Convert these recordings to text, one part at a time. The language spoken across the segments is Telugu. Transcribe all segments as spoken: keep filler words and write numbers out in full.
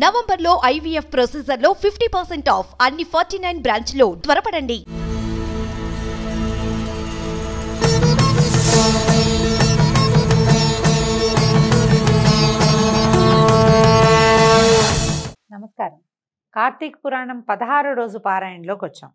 November low I V F processor low fifty percent off. Anni forty-nine branch low. Twarapadandi. Namaskaram. Karthika Puranam పదహారవ రోజు పారాయణలో వచ్చాం.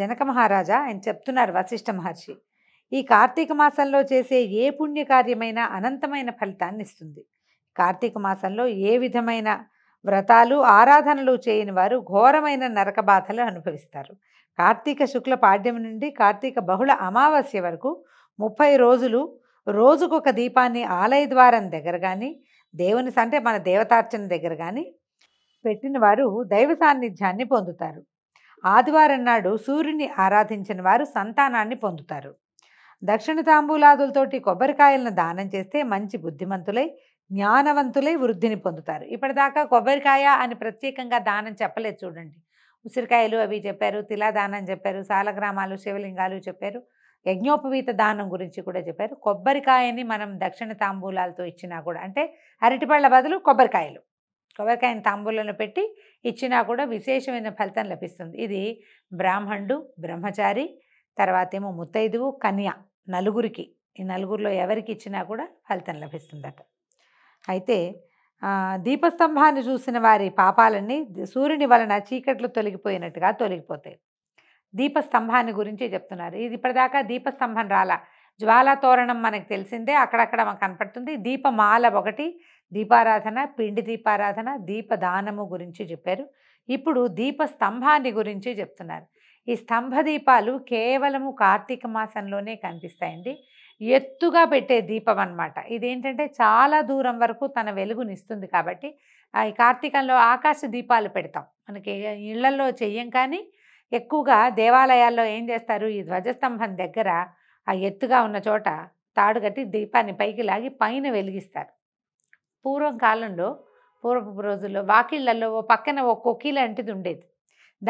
జనక మహారాజా ఆయన చెప్తున్నారు వశిష్ఠ మహర్షి. ఈ కార్తీక మాసంలో చేసే ఏ పుణ్య కార్యమైనా అనంతమైన ఫలితాన్ని ఇస్తుంది. కార్తీక మాసంలో ఏ విధమైన వ్రతాలు ఆరాధనలు చేయని వారు ఘోరమైన నరక బాధలు అనుభవిస్తారు. కార్తీక శుక్ల పాడ్యమి నుండి కార్తీక బహుళ అమావాస్య వరకు ముప్పై రోజులు రోజుకొక దీపాన్ని ఆలయ ద్వారం దగ్గర కానీ దేవుని అంటే మన దేవతార్చన దగ్గర కానీ పెట్టిన వారు దైవ సాన్నిధ్యాన్ని పొందుతారు. ఆదివారం నాడు సూర్యుని ఆరాధించిన వారు సంతానాన్ని పొందుతారు. దక్షిణ తాంబూలాదులతోటి కొబ్బరికాయలను దానం చేస్తే మంచి బుద్ధిమంతులై జ్ఞానవంతులై వృద్ధిని పొందుతారు. ఇప్పటిదాకా కొబ్బరికాయ అని ప్రత్యేకంగా దానం చెప్పలేదు చూడండి. ఉసిరికాయలు అవి చెప్పారు, తిలా దానం చెప్పారు, సాలగ్రామాలు శివలింగాలు చెప్పారు, యజ్ఞోపవీత దానం గురించి కూడా చెప్పారు. కొబ్బరికాయని మనం దక్షిణ తాంబూలాలతో ఇచ్చినా కూడా అంటే అరటిపళ్ళ బదులు కొబ్బరికాయలు కొబ్బరికాయని తాంబూలను పెట్టి ఇచ్చినా కూడా విశేషమైన ఫలితం లభిస్తుంది. ఇది బ్రాహ్మణుడు, బ్రహ్మచారి, తర్వాత ఏమో ముత్తైదువు, కన్య నలుగురికి ఈ నలుగురిలో ఎవరికి ఇచ్చినా కూడా ఫలితం లభిస్తుందట. అయితే దీపస్తంభాన్ని చూసిన వారి పాపాలన్నీ సూర్యుని వలన చీకట్లు తొలగిపోయినట్టుగా తొలగిపోతాయి. దీపస్తంభాన్ని గురించి చెప్తున్నారు. ఇది ఇప్పటిదాకా దీపస్తంభం రాలా, జ్వాలా తోరణం మనకు తెలిసిందే, అక్కడక్కడ మనకు కనపడుతుంది. దీపమాల ఒకటి, దీపారాధన, పిండి దీపారాధన, దీపదానము గురించి చెప్పారు. ఇప్పుడు దీపస్తంభాన్ని గురించి చెప్తున్నారు. ఈ స్తంభ దీపాలు కేవలము కార్తీక మాసంలోనే కనిపిస్తాయండి. ఎత్తుగా పెట్టే దీపం అన్నమాట. ఇదేంటంటే చాలా దూరం వరకు తన వెలుగునిస్తుంది కాబట్టి ఈ కార్తీకంలో ఆకాశ దీపాలు పెడతాం. మనకి ఇళ్లలో చెయ్యం కానీ ఎక్కువగా దేవాలయాల్లో ఏం చేస్తారు, ఈ ధ్వజస్తంభం దగ్గర ఆ ఎత్తుగా ఉన్న చోట తాడు కట్టి దీపాన్ని పైకి లాగి పైన వెలిగిస్తారు. పూర్వం కాలంలో పూర్వపు రోజుల్లో వాకిళ్లలో ఓ పక్కన ఓ కొకిల లాంటిది ఉండేది.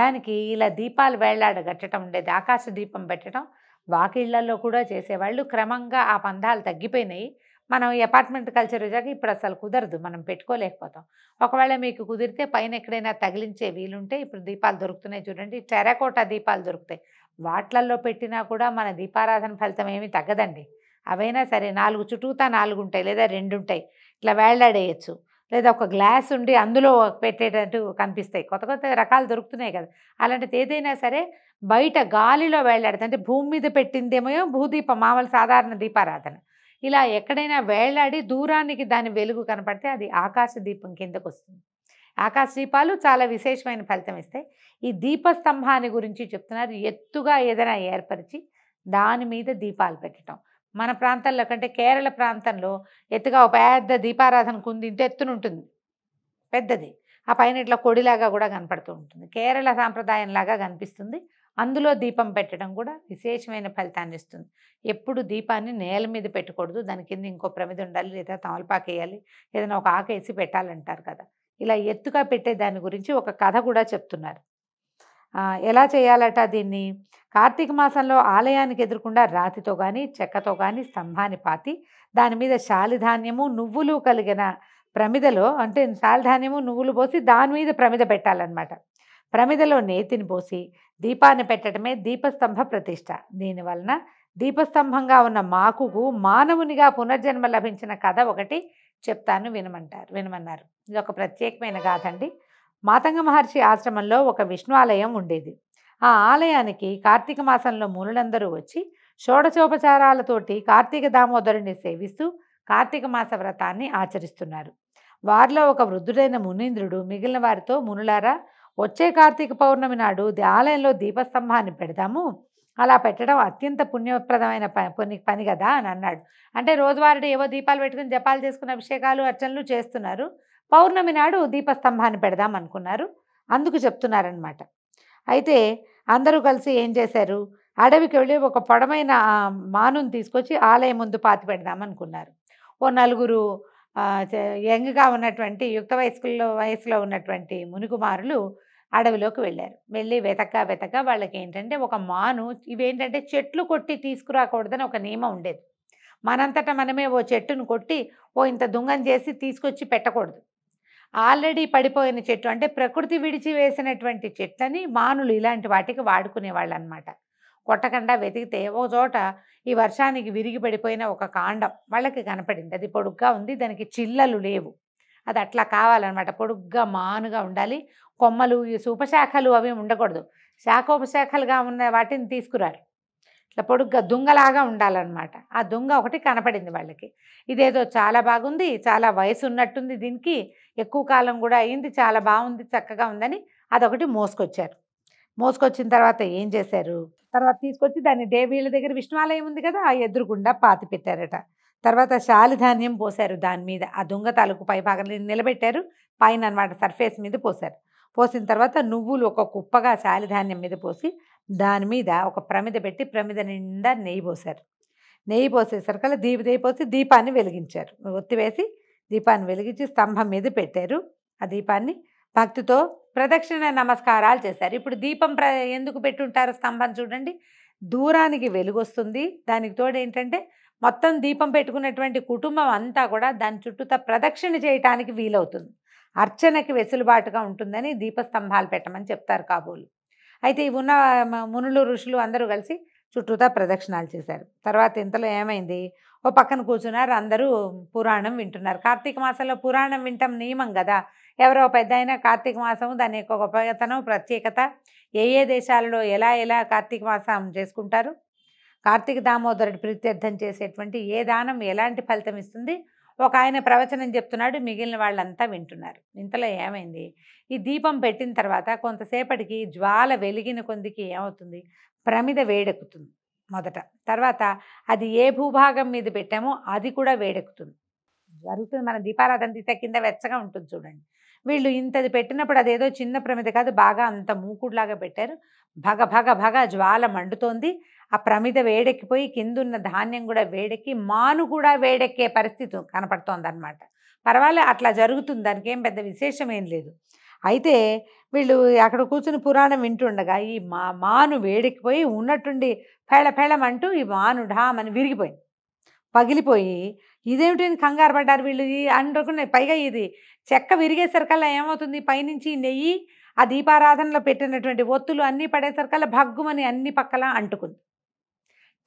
దానికి ఇలా దీపాలు వేళ్లాడగట్టడం ఉండేది, ఆకాశ దీపం పెట్టడం వాకిళ్లలో కూడా చేసేవాళ్ళు. క్రమంగా ఆ పందాలు తగ్గిపోయినాయి. మనం అపార్ట్మెంట్ కల్చర్ వచ్చాక ఇప్పుడు అసలు కుదరదు, మనం పెట్టుకోలేకపోతాం. ఒకవేళ మీకు కుదిరితే పైన ఎక్కడైనా తగిలించే వీలుంటే ఇప్పుడు దీపాలు దొరుకుతున్నాయి చూడండి, టెర్రకోటా దీపాలు దొరుకుతాయి. వాట్లల్లో పెట్టినా కూడా మన దీపారాధన ఫలితం ఏమీ తగ్గదండి. అవైనా సరే నాలుగు చుట్టూతా నాలుగు ఉంటాయి, లేదా రెండు ఉంటాయి, ఇట్లా వేళ్లాడేయచ్చు, లేదా ఒక గ్లాస్ ఉండి అందులో పెట్టేటట్టు కనిపిస్తాయి. కొత్త కొత్త రకాలు దొరుకుతున్నాయి కదా. అలాంటిది ఏదైనా సరే బయట గాలిలో వేళ్లాడుతుంది అంటే భూమి మీద పెట్టిందేమో భూదీపం మామూలు సాధారణ దీపారాధన. ఇలా ఎక్కడైనా వేళ్లాడి దూరానికి దాని వెలుగు కనపడితే అది ఆకాశ దీపం కిందకు వస్తుంది. ఆకాశ దీపాలు చాలా విశేషమైన ఫలితం ఇస్తాయి. ఈ దీపస్తంభాన్ని గురించి చెప్తున్నారు. ఎత్తుగా ఏదైనా ఏర్పరిచి దాని మీద దీపాలు పెట్టడం. మన ప్రాంతాల్లో కంటే కేరళ ప్రాంతంలో ఎత్తుగా ఒక పెద్ద దీపారాధన కుంది ఇంత ఎత్తున ఉంటుంది, పెద్దది, ఆ పైన ఇట్లా కొడిలాగా కూడా కనపడుతూ ఉంటుంది. కేరళ సాంప్రదాయంలాగా కనిపిస్తుంది. అందులో దీపం పెట్టడం కూడా విశేషమైన ఫలితాన్ని ఇస్తుంది. ఎప్పుడు దీపాన్ని నేల మీద పెట్టకూడదు, దాని కింద ఇంకో ప్రమిద ఉండాలి, లేదా తమలపాకు వేయాలి, ఏదైనా ఒక ఆకు వేసి పెట్టాలంటారు కదా. ఇలా ఎత్తుగా పెట్టే దాని గురించి ఒక కథ కూడా చెప్తున్నారు. ఎలా చేయాలట దీన్ని? కార్తీక మాసంలో ఆలయానికి ఎదురుకుండా రాతితో కానీ చెక్కతో కానీ స్తంభాన్ని పాతి దానిమీద శాలిధాన్యము నువ్వులు కలిగిన ప్రమిదలో, అంటే శాలిధాన్యము నువ్వులు పోసి దాని మీద ప్రమిద పెట్టాలన్నమాట. ప్రమిదలో నేతిని పోసి దీపాన్ని పెట్టడమే దీపస్తంభ ప్రతిష్ట. దీనివలన దీపస్తంభంగా ఉన్న మాకుకు మానవునిగా పునర్జన్మ లభించిన కథ ఒకటి చెప్తాను వినమంటారు వినమన్నారు. ఇది ఒక ప్రత్యేకమైన గాథ అండి. మాతంగ మహర్షి ఆశ్రమంలో ఒక విష్ణువాలయం ఉండేది. ఆ ఆలయానికి కార్తీక మాసంలో మునులందరూ వచ్చి షోడశోపచారాలతోటి కార్తీక దామోదరుని సేవిస్తూ కార్తీక మాస వ్రతాన్ని ఆచరిస్తున్నారు. వారిలో ఒక వృద్ధుడైన మునీంద్రుడు మిగిలిన వారితో, మునులారా, వచ్చే కార్తీక పౌర్ణమి నాడు ఆలయంలో దీపస్తంభాన్ని పెడదాము, అలా పెట్టడం అత్యంత పుణ్యప్రదమైన పని పని కదా అని అన్నాడు. అంటే రోజువారీ ఏవో దీపాలు పెట్టుకుని జపాలు చేసుకుని అభిషేకాలు అర్చనలు చేస్తున్నారు. పౌర్ణమి నాడు దీపస్తంభాన్ని పెడదాం అనుకున్నారు, అందుకు చెప్తున్నారనమాట. అయితే అందరూ కలిసి ఏం చేశారు, అడవికి వెళ్ళి ఒక పొడమైన మానుని తీసుకొచ్చి ఆలయం ముందు పాతి పెడదాం అనుకున్నారు. ఓ నలుగురు యంగ్గా ఉన్నటువంటి యుక్త వయస్కుల్లో వయసులో ఉన్నటువంటి మునికుమారులు అడవిలోకి వెళ్ళారు. వెళ్ళి వెతక వెతక వాళ్ళకి ఏంటంటే ఒక మాను, ఇవేంటంటే చెట్లు కొట్టి తీసుకురాకూడదని ఒక నియమం ఉండేది. మనంతటా మనమే ఓ చెట్టును కొట్టి ఓ ఇంత దుంగం చేసి తీసుకొచ్చి పెట్టకూడదు. ఆల్రెడీ పడిపోయిన చెట్టు అంటే ప్రకృతి విడిచి వేసినటువంటి చెట్లని మానులు ఇలాంటి వాటికి వాడుకునేవాళ్ళు అనమాట. కొట్టకుండా వెతికితే ఒక చోట ఈ వర్షానికి విరిగి పడిపోయిన ఒక కాండం వాళ్ళకి కనపడింది. అది పొడుగ్గా ఉంది, దానికి చిల్లలు లేవు, అది అట్లా కావాలన్నమాట. పొడుగ్గా మానుగా ఉండాలి, కొమ్మలు ఈ సూపశాఖలు అవి ఉండకూడదు, శాఖోపశాఖలుగా ఉన్న వాటిని తీసుకురారు, ఇట్లా పొడుగ్గా దుంగలాగా ఉండాలన్నమాట. ఆ దుంగ ఒకటి కనపడింది వాళ్ళకి. ఇదేదో చాలా బాగుంది, చాలా వయసు ఉన్నట్టుంది దీనికి, ఎక్కువ కాలం కూడా అయింది, చాలా బాగుంది, చక్కగా ఉందని అదొకటి మోసుకొచ్చారు. మోసుకొచ్చిన తర్వాత ఏం చేశారు, తర్వాత తీసుకొచ్చి దాన్ని దేవీళ్ళ దగ్గర విష్ణువాలయం ఉంది కదా ఆ ఎదురుగుండా పాతి పెట్టారట. తర్వాత శాలిధాన్యం పోసారు దాని మీద, ఆ దుంగ తాలూకు పై భాగంలో నిలబెట్టారు, పైన అనమాట సర్ఫేస్ మీద పోసారు. పోసిన తర్వాత నువ్వులు ఒక కుప్పగా శాలిధాన్యం మీద పోసి దాని మీద ఒక ప్రమిద పెట్టి ప్రమిద నిండా నెయ్యి పోసారు. నెయ్యి పోసేసరికల్లా దీప నెయ్యి పోసి దీపాన్ని వెలిగించారు, ఒత్తివేసి దీపాన్ని వెలిగించి స్తంభం మీద పెట్టారు. ఆ దీపాన్ని భక్తితో ప్రదక్షిణ నమస్కారాలు చేశారు. ఇప్పుడు దీపం ప్ర ఎందుకు పెట్టుంటారు, స్తంభం చూడండి, దూరానికి వెలుగొస్తుంది, దానికి తోడు ఏంటంటే మొత్తం దీపం పెట్టుకున్నటువంటి కుటుంబం అంతా కూడా దాని చుట్టూతా ప్రదక్షిణ చేయటానికి వీలవుతుంది, అర్చనకి వెసులుబాటుగా ఉంటుందని దీపస్తంభాలు పెట్టమని చెప్తారు కాబోలు. అయితే ఇవి ఉన్న మునులు ఋషులు అందరూ కలిసి చుట్టూతా ప్రదక్షిణాలు చేశారు. తర్వాత ఇంతలో ఏమైంది, ఓ పక్కన కూర్చున్నారు అందరూ పురాణం వింటున్నారు. కార్తీక మాసంలో పురాణం వింటాం నియమం కదా, ఎవరో పెద్ద అయినా కార్తీక మాసం దాని యొక్క గొప్పతనం ప్రత్యేకత, ఏ ఏ దేశాలలో ఎలా ఎలా కార్తీక మాసం చేసుకుంటారు, కార్తీక దామోదరుడు ప్రత్యర్థం చేసేటువంటి ఏ దానం ఎలాంటి ఫలితం ఇస్తుంది, ఒక ఆయన ప్రవచనం చెప్తున్నాడు, మిగిలిన వాళ్ళంతా వింటున్నారు. ఇంతలో ఏమైంది, ఈ దీపం పెట్టిన తర్వాత కొంతసేపటికి జ్వాల వెలిగిన కొందికి ఏమవుతుంది, ప్రమిద వేడెక్కుతుంది మొదట, తర్వాత అది ఏ భూభాగం మీద పెట్టామో అది కూడా వేడెక్కుతుంది జరుగుతుంది. మన దీపారాధన దీత కింద వెచ్చగా ఉంటుంది చూడండి. వీళ్ళు ఇంతది పెట్టినప్పుడు అదేదో చిన్న ప్రమిద కాదు, బాగా అంత మూకుడులాగా పెట్టారు. భగ భగ భగ జ్వాల మండుతోంది, ఆ ప్రమిద వేడెక్కిపోయి కిందున్న ధాన్యం కూడా వేడెక్కి మాను కూడా వేడెక్కే పరిస్థితి కనపడుతోంది అనమాట. పర్వాలే అట్లా జరుగుతుంది, దానికి ఏం పెద్ద విశేషం ఏం లేదు. అయితే వీళ్ళు అక్కడ కూర్చుని పురాణం వింటుండగా ఈ మా మాను వేడెక్కిపోయి ఉన్నట్టుండి ఫేళఫేళం అంటూ ఈ మాను ఢామని విరిగిపోయింది, పగిలిపోయి ఇదేమిటి కంగారు పడ్డారు వీళ్ళు అనుకునే. పైగా ఇది చెక్క విరిగేసరికల్లా ఏమవుతుంది, పైనుంచి నెయ్యి ఆ దీపారాధనలో పెట్టినటువంటి ఒత్తులు అన్నీ పడేసరికల్లా భగ్గుమని అన్ని పక్కలా అంటుకుంది.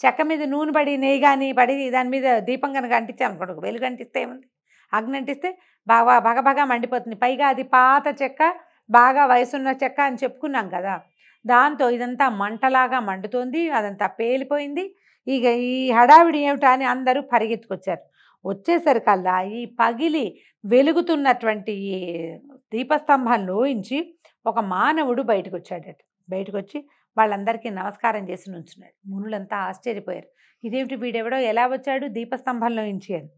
చెక్క మీద నూనె పడి నెయ్యి కానీ పడి దాని మీద దీపం కనుక అంటించామనుకోండి, వెలుగు అంటిస్తే ఏముంది, అగ్ని అంటిస్తే బాగా భగభగా మండిపోతుంది. పైగా అది పాత చెక్క, బాగా వయసున్న చెక్క అని చెప్పుకున్నాం కదా, దాంతో ఇదంతా మంటలాగా మండుతోంది, అదంతా పేలిపోయింది. ఇక ఈ హడావిడి ఏమిటా అని అందరూ పరిగెత్తుకొచ్చారు. వచ్చేసరికల్లా ఈ పగిలి వెలుగుతున్నటువంటి ఈ దీపస్తంభంలోంచి ఒక మానవుడు బయటకు వచ్చాడట. బయటకు వచ్చి వాళ్ళందరికీ నమస్కారం చేసి నుంచున్నాడు. మునులంతా ఆశ్చర్యపోయారు, ఇదేమిటి వీడెవడో ఎలా వచ్చాడు దీపస్తంభంలో నుంచి అని.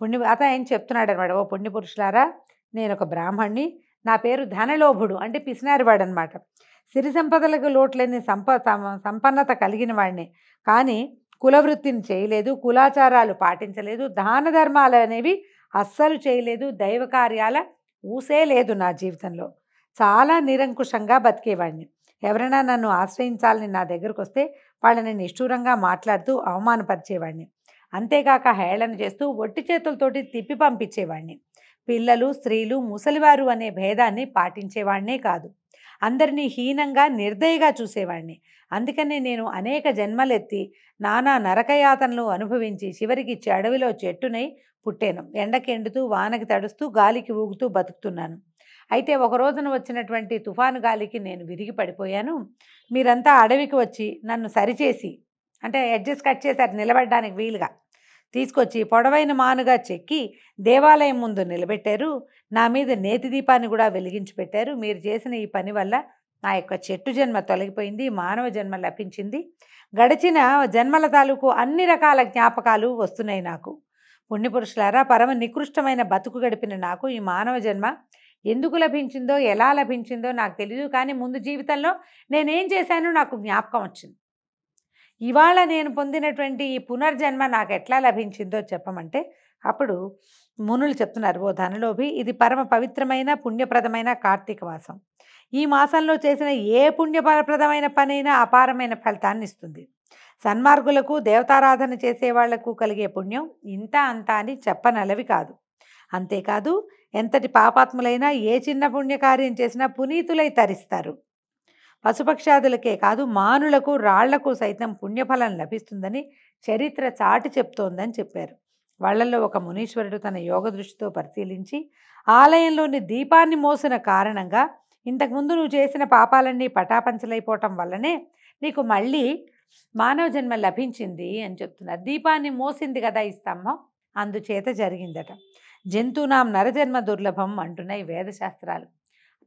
పుణ్య అత ఆయన చెప్తున్నాడు అనమాట, ఓ పుణ్య పురుషులారా, నేను ఒక బ్రాహ్మణ్ణి, నా పేరు ధనలోభుడు అంటే పిసినారివాడు అనమాట. సిరి సంపదలకు లోట్లేని సంప సంపన్నత కలిగిన వాడిని, కానీ కులవృత్తిని చేయలేదు, కులాచారాలు పాటించలేదు, దాన ధర్మాలు అనేవి అస్సలు చేయలేదు, దైవ కార్యాల ఊసే లేదు నా జీవితంలో. చాలా నిరంకుశంగా బతికేవాడిని. ఎవరైనా నన్ను ఆశ్రయించాలని నా దగ్గరకు వస్తే వాళ్ళని నిష్ఠూరంగా మాట్లాడుతూ అవమానపరిచేవాడిని, అంతేకాక హేళన చేస్తూ ఒట్టి చేతులతోటి తిప్పి పంపించేవాడిని. పిల్లలు స్త్రీలు ముసలివారు అనే భేదాన్ని పాటించేవాడినే కాదు, అందరినీ హీనంగా నిర్దయగా చూసేవాడిని. అందుకనే నేను అనేక జన్మలెత్తి నానా నరకయాతనలు అనుభవించి చివరికి చెడవిలో చెట్టునై పుట్టాను. ఎండకి ఎండుతూ వానకి తడుస్తూ గాలికి ఊగుతూ బతుకుతున్నాను. అయితే ఒక రోజున వచ్చినటువంటి తుఫాను గాలికి నేను విరిగి పడిపోయాను. మీరంతా అడవికి వచ్చి నన్ను సరిచేసి అంటే అడ్జస్ట్ కట్ చేశారు, నిలబడడానికి వీలుగా తీసుకొచ్చి పొడవైన మానుగా చెక్కి దేవాలయం ముందు నిలబెట్టారు. నా మీద నేతి దీపాన్ని కూడా వెలిగించి పెట్టారు. మీరు చేసిన ఈ పని వల్ల నా యొక్క చెట్టు జన్మ తొలగిపోయింది, మానవ జన్మ లభించింది. గడిచిన జన్మల తాలూకు అన్ని రకాల జ్ఞాపకాలు వస్తున్నాయి నాకు. పుణ్యపురుషులారా, పరమ నికృష్టమైన బతుకు గడిపిన నాకు ఈ మానవ జన్మ ఎందుకు లభించిందో ఎలా లభించిందో నాకు తెలియదు, కానీ ముందు జీవితంలో నేనేం చేశానో నాకు జ్ఞాపకం వచ్చింది. ఇవాళ నేను పొందినటువంటి ఈ పునర్జన్మ నాకు ఎట్లా లభించిందో చెప్పమంటే అప్పుడు మునులు చెప్తున్నారు, ఓ ధనలోభి, ఇది పరమ పవిత్రమైన పుణ్యప్రదమైన కార్తీక మాసం. ఈ మాసంలో చేసిన ఏ పుణ్యప్రదమైన పనైనా అపారమైన ఫలితాన్ని ఇస్తుంది. సన్మార్గులకు దేవతారాధన చేసే వాళ్లకు కలిగే పుణ్యం ఇంత అంతా అని చెప్పనలవి కాదు. అంతేకాదు ఎంతటి పాపాత్ములైనా ఏ చిన్న పుణ్యకార్యం చేసినా పునీతులై తరిస్తారు. పశుపక్షాదులకే కాదు మానులకు రాళ్లకు సైతం పుణ్యఫలం లభిస్తుందని చరిత్ర చాటి చెప్తోందని చెప్పారు. వాళ్లలో ఒక మునీశ్వరుడు తన యోగ దృష్టితో పరిశీలించి ఆలయంలోని దీపాన్ని మోసిన కారణంగా ఇంతకుముందు నువ్వు చేసిన పాపాలన్నీ పటాపంచలైపోవటం వల్లనే నీకు మళ్ళీ మానవ జన్మ లభించింది అని చెప్తున్నారు. దీపాన్ని మోసింది కదా ఈ స్తంభం, అందుచేత జరిగిందట. జంతునాం నరజన్మ దుర్లభం అంటున్నాయి వేదశాస్త్రాలు.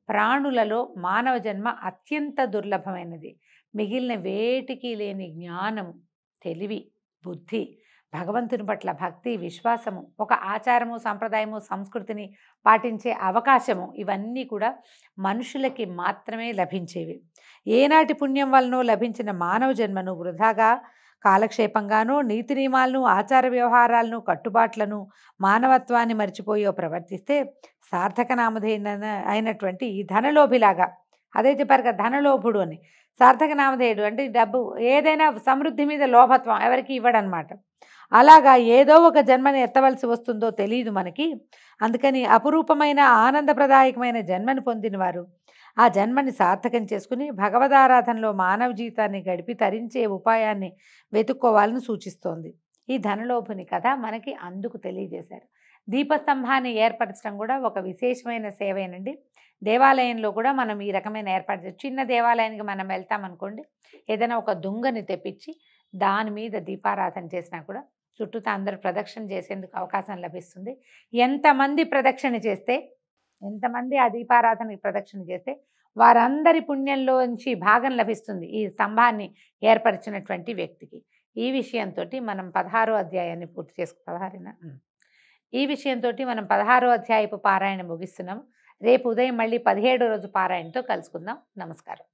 ప్రాణులలో మానవ జన్మ అత్యంత దుర్లభమైనది. మిగిలిన వేటికి లేని జ్ఞానము, తెలివి, బుద్ధి, భగవంతుని పట్ల భక్తి, విశ్వాసము, ఒక ఆచారము, సంప్రదాయము, సంస్కృతిని పాటించే అవకాశము, ఇవన్నీ కూడా మనుషులకి మాత్రమే లభించేవి. ఏనాటి పుణ్యం వలనో లభించిన మానవ జన్మను వృధాగా, కాలక్షేపంగానూ, నీతి నియమాలను, ఆచార వ్యవహారాలను, కట్టుబాట్లను, మానవత్వాన్ని మర్చిపోయో ప్రవర్తిస్తే సార్థక నామధేయ అయినటువంటి ఈ ధనలోభిలాగా, అదే చెప్పారు కదా ధనలోభుడు అని. సార్థక నామధేయుడు అంటే డబ్బు, ఏదైనా సమృద్ధి మీద లోభత్వం ఎవరికి ఇవ్వడనమాట. అలాగా ఏదో ఒక జన్మను ఎత్తవలసి వస్తుందో తెలియదు మనకి. అందుకని అపురూపమైన ఆనందప్రదాయకమైన జన్మను పొందినవారు ఆ జన్మని సార్థకం చేసుకుని భగవదారాధనలో మానవ జీవితాన్ని గడిపి తరించే ఉపాయాన్ని వెతుక్కోవాలని సూచిస్తోంది. ఈ ధనలోభుని కథ మనకి అందుకు తెలియజేశారు. దీపస్తంభాన్ని ఏర్పరచడం కూడా ఒక విశేషమైన సేవేనండి. దేవాలయంలో కూడా మనం ఈ రకమైన ఏర్పాటు, చిన్న దేవాలయానికి మనం వెళ్తామనుకోండి, ఏదైనా ఒక దుంగని తెప్పించి దాని మీద దీపారాధన చేసినా కూడా చుట్టూతో అందరూ ప్రదక్షిణ చేసేందుకు అవకాశం లభిస్తుంది. ఎంతమంది ప్రదక్షిణ చేస్తే, ఎంతమంది ఆ దీపారాధనకి ప్రదక్షిణ చేస్తే వారందరి పుణ్యంలోంచి భాగం లభిస్తుంది ఈ స్తంభాన్ని ఏర్పరిచినటువంటి వ్యక్తికి. ఈ విషయంతో మనం పదహారో అధ్యాయాన్ని పూర్తి చేసుకు పదహారున ఈ విషయంతో మనం పదహారో అధ్యాయపు పారాయణ ముగిస్తున్నాం. రేపు ఉదయం మళ్ళీ పదిహేడో రోజు పారాయణతో కలుసుకుందాం. నమస్కారం.